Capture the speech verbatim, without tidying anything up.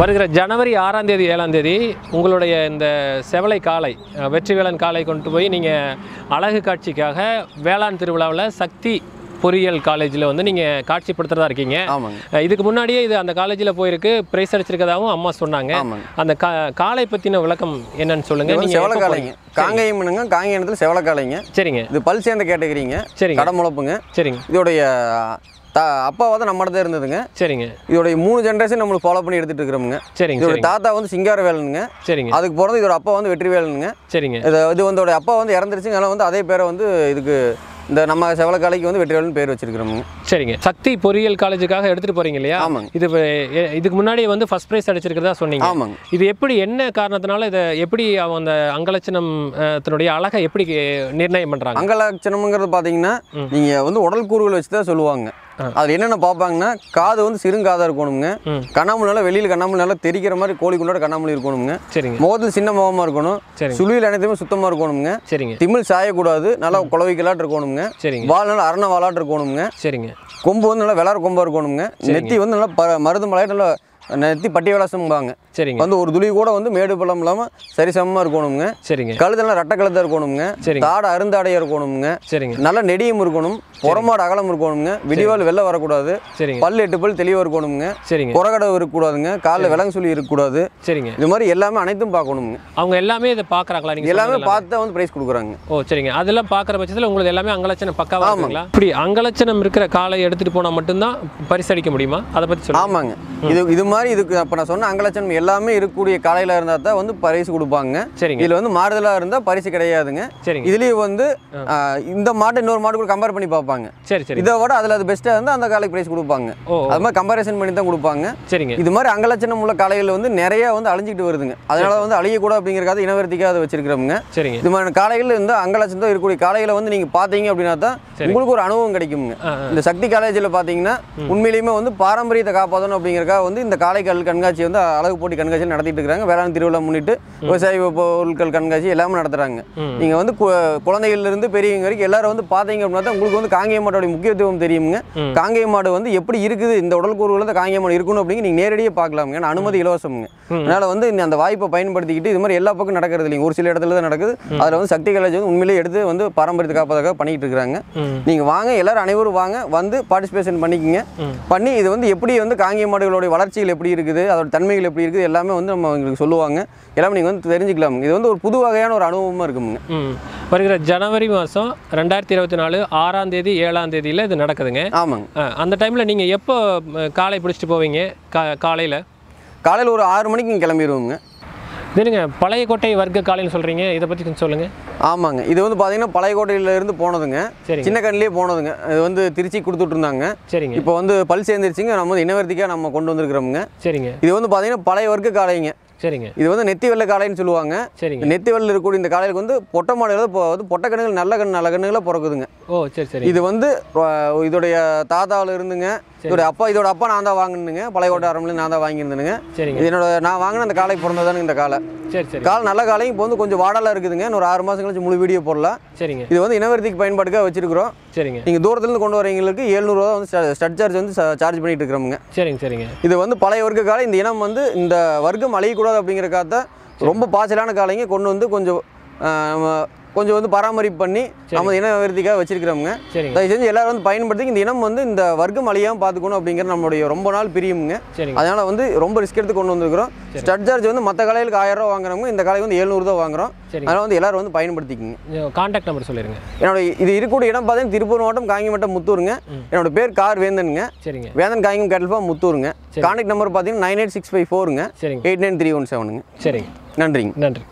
வருகிற ஜனவரி ஆறாம் தேதி ஏழாம் தேதி உங்களுடைய இந்த செவலை காளை வெற்றிவேலன் காளை கொண்டு போய் நீங்கள் அழகு காட்சிக்காக வேளாண் திருவிழாவில் சக்தி பொறியியல் காலேஜில் வந்து நீங்கள் காட்சிப்படுத்துகிறதா இருக்கீங்க. ஆமாங்க, இதுக்கு முன்னாடியே இது அந்த காலேஜில் போயிருக்கு, ப்ரைஸ் அடிச்சிருக்கதாகவும் அம்மா சொன்னாங்க. அந்த கா காளை பற்றின விளக்கம் என்னன்னு சொல்லுங்கள். நீங்கள் செவலை காளைங்க, காங்கேயம்னுங்க, காங்கேயத்தில் செவலை காளைங்க. சரிங்க, இது பல் சேர்ந்த கேட்டகிரிங்க. சரிங்க, கடமுழப்புங்க. சரிங்க, இதோடைய தா அப்பாவை தான் நம்மகிட்ட தான் இருந்ததுங்க. சரிங்க, இதோடைய மூணு ஜென்ரேஷன் நம்மளுக்கு ஃபாலோ பண்ணி எடுத்துகிட்டு இருக்கிறோமுங்க. சரிங்க, இதோட தாத்தா வந்து சிங்கார வேலனுங்க. சரிங்க, அதுக்கு பிறந்து இதோட அப்பா வந்து வெற்றி வேலனுங்க. சரிங்க, இது இது வந்து அப்பா வந்து இறந்துருச்சுங்க, அதனால் வந்து அதே பேரை வந்து இதுக்கு இந்த நம்ம செவலக்காலைக்கு வந்து வெற்றிவேலன் பேர் வச்சிருக்கிறோம். சரிங்க, சக்தி பொறியியல் காலேஜுக்காக எடுத்துகிட்டு போகிறீங்க இல்லையா? ஆமாங்க, இது இதுக்கு முன்னாடி வந்து ஃபர்ஸ்ட் ப்ரைஸ் அடிச்சிருக்கிறதா சொன்னீங்க. ஆமாங்க, இது எப்படி என்ன காரணத்தினால இதை எப்படி அவங்க அந்த அங்கலட்சணத்தினுடைய அழகை எப்படி நிர்ணயம் பண்ணுறாங்க? அங்கலட்சணம்ங்கிறது பார்த்தீங்கன்னா நீங்கள் வந்து உடல் கூறுகள் வச்சு தான் சொல்லுவாங்க. அது என்னென்ன பார்ப்பாங்கன்னா காது வந்து சிறுங்காதாக இருக்கணுங்க, கண்ணாமூல் நல்லா வெளியில் கண்ணாமூல் நல்லா தெரிக்கிற மாதிரி கோழி குண்டாட கண்ணாமூல் இருக்கணுங்க. சரிங்க, முகத்தில் சின்ன முகமாக இருக்கணும், சுழியில் அனைத்துமே சுத்தமாக இருக்கணுங்க. சரிங்க, திமிழ் சாயக்கூடாது, நல்லா குழவைக்கலாட்டு இருக்கணுங்க. சரிங்க, வால் நல்லா அரண வாலாட்டு இருக்கணுங்க. சரிங்க, கொம்பு வந்து நல்லா விளாட கொம்பாக இருக்கணுங்க. நெத்தி வந்து நல்லா ப மருது மலையாட்டு நல்லா நெத்தி பட்டி விளாசம்பாங்க. சரிங்க, வந்து ஒரு துளி கூட வந்து மேடு பள்ளம் இல்லாமல் சரிசமமாக இருக்கணுங்க. சரிங்க, கழுதெல்லாம் ரெட்டை கழுதாக இருக்கணுங்க. சரிங்க, தாடை அருந்தாடையாக இருக்கணுங்க. சரிங்க, நல்லா நெடியும் இருக்கணும், புறமாடு அகலம் இருக்கணுங்க, விடிவால் வெளில வரக்கூடாது. சரிங்க, பல் எட்டு பல் தெளிவாக இருக்கணுங்க. சரிங்க, புறகடவு இருக்கக்கூடாதுங்க, காலில் விலங்கு சொல்லி இருக்கக்கூடாது. சரிங்க, இது மாதிரி எல்லாமே அனைத்தும் பார்க்கணுங்க. அவங்க எல்லாமே இதை பார்க்குறாங்களா? நீங்கள் எல்லாமே பார்த்தா வந்து ப்ரைஸ் கொடுக்குறாங்க. ஓ சரிங்க, அதெல்லாம் பார்க்குற பட்சத்தில் உங்களுக்கு எல்லாமே அங்கலட்சணம் பக்காவாக இருக்குங்களா? இப்படி அங்கலட்சணம் இருக்கிற காலையை எடுத்துகிட்டு போனால் மட்டும்தான் பரிசளிக்க முடியுமா? அதை பற்றி சொல்லுங்கள். ஆமாங்க, இது இது மாதிரி இதுக்கு அப்போ நான் சொன்ன அங்கலட்சணம் எல்லாமே இருக்கக்கூடிய காலையில் இருந்தால் தான் வந்து பரிசு கொடுப்பாங்க. சரிங்க, இதில் வந்து மாறுதலாக இருந்தால் பரிசு கிடையாதுங்க. சரிங்க, இதுலேயும் வந்து இந்த மாட்டு இன்னொரு மாட்டு கூட கம்பேர் பண்ணி பார்ப்பாங்க. சரி சரி, இதை விட அதில் அது பெஸ்ட்டாக இருந்தால் அந்த காலைக்கு ப்ரைஸ் கொடுப்பாங்க. அது மாதிரி கம்பேரிசன் பண்ணி தான் கொடுப்பாங்க. சரிங்க, இது மாதிரி அங்கலட்சணம் உள்ள காலையில் வந்து நிறையா வந்து அழிஞ்சிக்கிட்டு வருதுங்க. அதனால வந்து அழியக்கூட அப்படிங்கிறக்காக இனவர்த்திக்காக அதை வச்சிருக்கிறோங்க. சரிங்க, இது மாதிரி காலையில் இருந்து அங்கலட்சணம் தான் இருக்கக்கூடிய காலையில் வந்து நீங்கள் பார்த்தீங்க அப்படின்னா தான் உங்களுக்கு ஒரு அனுபவம் கிடைக்குங்க. இந்த சக்தி காலேஜில் பார்த்தீங்கன்னா உண்மையிலேயுமே வந்து பாரம்பரியத்தை காப்பாற்றணும் அப்படிங்கிறக்காக வந்து இந்த காலைகள் கண்காட்சி வந்து அழகு போட்டி கண்காட்சியில் நடத்திட்டு இருக்காங்க. வேளாண் திருவிழா முன்னிட்டு விவசாய பொருட்கள் கண்காட்சி எல்லாமே நடத்துறாங்க. நீங்க வந்து குழந்தைகள்ல இருந்து பெரியவங்க வரைக்கும் எல்லாரும் வந்து பாத்தீங்க அப்படின்னா தான் உங்களுக்கு வந்து காங்கேயம் மாட்டோடைய முக்கியத்துவம் தெரியுங்க. காங்கேயம் மாடு வந்து எப்படி இருக்குது, இந்த உடல் கூறுகளில் காங்கேயம் மாடு இருக்கணும் அப்படிங்க நீங்க நேரடியாக பார்க்கலாம். ஏன்னா அனுமதி இலவசம்ங்க. அதனால வந்து அந்த வாய்ப்பை பயன்படுத்திக்கிட்டு இது மாதிரி எல்லா பக்கம் நடக்கிறது இல்லைங்க, ஒரு சில இடத்துல தான் நடக்குது. அதில் வந்து சக்தி காலேஜ் வந்து உண்மையிலேயே எடுத்து வந்து பாரம்பரியத்தை காப்பதாக பண்ணிட்டு இருக்காங்க. நீங்க வாங்க, எல்லாரும் அனைவரும் வாங்க, வந்து பார்ட்டிசிபேஷன் பண்ணிக்கங்க. பண்ணி இது வந்து எப்படி வந்து காங்கேயம் மாடுகளுடைய வளர்ச்சிகள் எப்படி இருக்குது, அதோட தன்மைகள் எப்படி இருக்குது எல்லாமே வந்து நம்ம உங்களுக்கு சொல்லுவாங்க. எல்லாமே நீங்கள் வந்து தெரிஞ்சுக்கலாம். இது வந்து ஒரு புது வகையான ஒரு அனுபவமாக இருக்குங்க. வருகிற ஜனவரி மாதம் ரெண்டாயிரத்தி இருபத்தி நாலு ஆறாம் தேதி ஏழாம் தேதியில் இது நடக்குதுங்க. ஆமாங்க, அந்த டைமில் நீங்கள் எப்போ காலை பிடிச்சிட்டு போவீங்க? கா காலையில் காலையில் ஒரு ஆறு மணிக்கு இங்கே கிளம்பிடுவோங்க. இதுங்க பழைய கோட்டை வர்க்க காலைன்னு சொல்கிறீங்க, இதை பற்றி கொஞ்சம் சொல்லுங்கள். ஆமாங்க, இது வந்து பார்த்தீங்கன்னா பழைய கோட்டையிலேருந்து போனதுங்க. சரி, சின்ன கண்ணிலேயே போனதுங்க. இது வந்து திருச்சி கொடுத்துட்ருந்தாங்க. சரிங்க, இப்போ வந்து பல் சேர்ந்துருச்சுங்க, நம்ம வந்து இனவர்த்திக்காக நம்ம கொண்டு வந்துருக்கிறோமுங்க. சரிங்க, இது வந்து பார்த்தீங்கன்னா பழைய வர்க்க காலைங்க. சரிங்க, இது வந்து நெத்தி வெள்ளை காலைன்னு சொல்லுவாங்க. சரிங்க, நெத்தி வெள்ளை இருக்கக்கூடிய இந்த காலைக்கு வந்து பொட்டை மாடுகளை வந்து பொட்டை கண்ணுகள் நல்ல கண் நல்ல கண்ணுகளை பிறக்குதுங்க. ஓ சரி சரி, இது வந்து இதோடைய தாத்தாவில் இருந்துங்க. இதோட அப்பா இதோட அப்பா நான் தான் வாங்கினுங்க, பழைய ஓட்ட ஆரம்பத்தில் நான் தான் வாங்கியிருந்தேனுங்க. சரிங்க, இதனோட நான் வாங்கின அந்த காலைக்கு பிறந்ததானுங்க இந்த காலை. சரி சரி, காலை நல்ல காலையும் இப்போ வந்து கொஞ்சம் வாடலாக இருக்குதுங்க. இன்னொரு ஆறு மாதம் கழிச்சு முழு வீடியோ போடலாம். சரிங்க, இது வந்து இனவர்த்திக்கு பயன்பாடுக்காக வச்சிருக்கிறோம். சரிங்க, நீங்கள் தூரத்துலேருந்து கொண்டு வரவங்களுக்கு எழுநூறுவா வந்து ஸ்டட் சார்ஜ் வந்து சார்ஜ் பண்ணிட்டு இருக்கிறோமுங்க. சரிங்க சரிங்க, இது வந்து பழைய வர்க்க காலை. இந்த இனம் வந்து இந்த வர்க்கம் அழியக்கூடாது அப்படிங்கிறக்காக தான் ரொம்ப பாய்ச்சலான காலைங்க கொண்டு வந்து கொஞ்சம் கொஞ்சம் வந்து பராமரிப்பு பண்ணி நம்ம இனவர்த்திக்காக வச்சிருக்கிறோமுங்க. தயவு செஞ்சு எல்லாரும் வந்து பயன்படுத்தி இந்த இனம் வந்து இந்த வர்க்கம் அழியாமல் பார்த்துக்கணும் அப்படிங்கிற நம்மளுடைய ரொம்ப நாள் பிரியுங்க. அதனால வந்து ரொம்ப ரிஸ்க் எடுத்து கொண்டு வந்துருக்கிறோம். ஸ்டட் சார்ஜ் வந்து மற்ற காலைகளுக்கு ஆயிரம் ரூபா வாங்குறவங்க இந்த காலைக்கு வந்து எழுநூறு தான் வாங்குறோம். அதனால் வந்து எல்லாரும் வந்து பயன்படுத்திக்கங்க. கான்டாக்ட் நம்பர் சொல்லிடுங்க. என்னோட இது இருக்கக்கூடிய இடம் பார்த்தீங்கன்னா திருப்பூர் மாவட்டம் காங்கேயம் வட்டம் முத்தூருங்க. என்னோட பேர் கார் வேந்தனுங்க. சரிங்க, வேந்தன் காங்கேயம் கேட்டல் ஃபார்ம் முத்தூருங்க. கான்டாக்ட் நம்பர் பார்த்தீங்கன்னா நைன் எயிட் சிக்ஸ் ஃபைவ் ஃபோருங்க எயிட் நைன் த்ரீ ஒன் செவனுங்க. சரிங்க, நன்றிங்க. நன்றி.